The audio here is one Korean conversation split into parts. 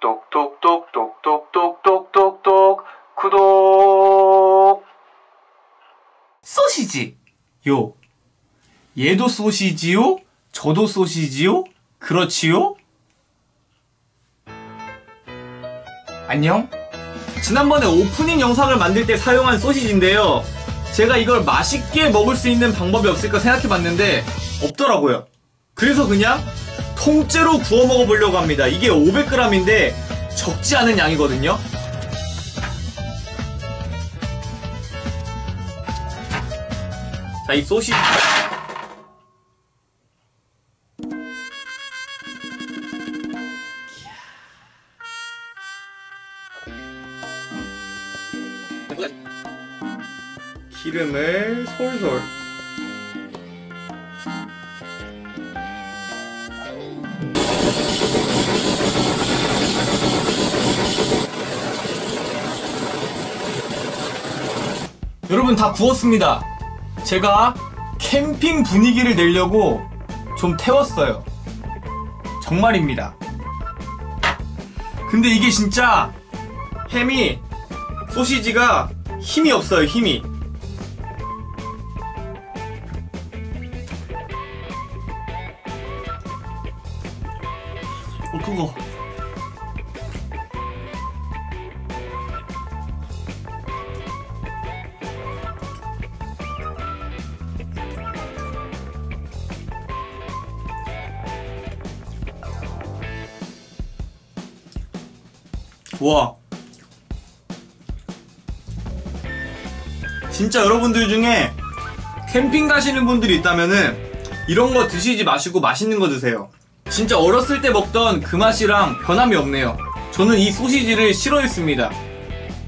똑똑똑똑똑똑똑똑 구독. 소시지 요. 얘도 소시지요? 저도 소시지요? 그렇지요? 안녕? 지난번에 오프닝 영상을 만들 때 사용한 소시지인데요, 제가 이걸 맛있게 먹을 수 있는 방법이 없을까 생각해봤는데 없더라고요. 그래서 그냥 통째로 구워 먹어보려고 합니다. 이게 500g인데 적지 않은 양이거든요. 자, 이 소시지 기름을 솔솔. 여러분, 다 구웠습니다. 제가 캠핑 분위기를 내려고 좀 태웠어요. 정말입니다. 근데 이게 진짜 햄이, 소시지가 힘이 없어요, 힘이. 뜨거워. 와, 진짜 여러분들 중에 캠핑 가시는 분들이 있다면은 이런 거 드시지 마시고 맛있는 거 드세요. 진짜 어렸을 때 먹던 그 맛이랑 변함이 없네요. 저는 이 소시지를 싫어했습니다.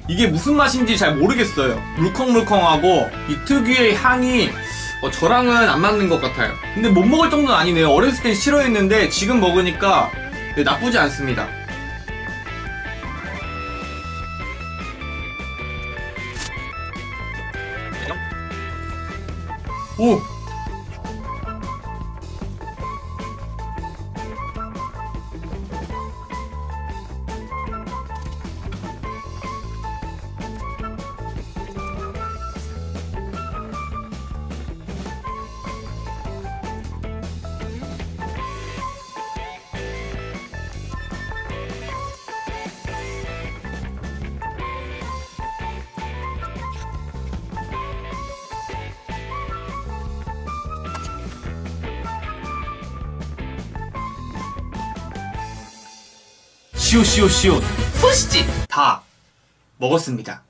이게 무슨 맛인지 잘 모르겠어요. 물컹물컹하고 이 특유의 향이 저랑은 안 맞는 것 같아요. 근데 못 먹을 정도는 아니네요. 어렸을 땐 싫어했는데 지금 먹으니까 나쁘지 않습니다. 오! 시옷 소시지 다 먹었습니다.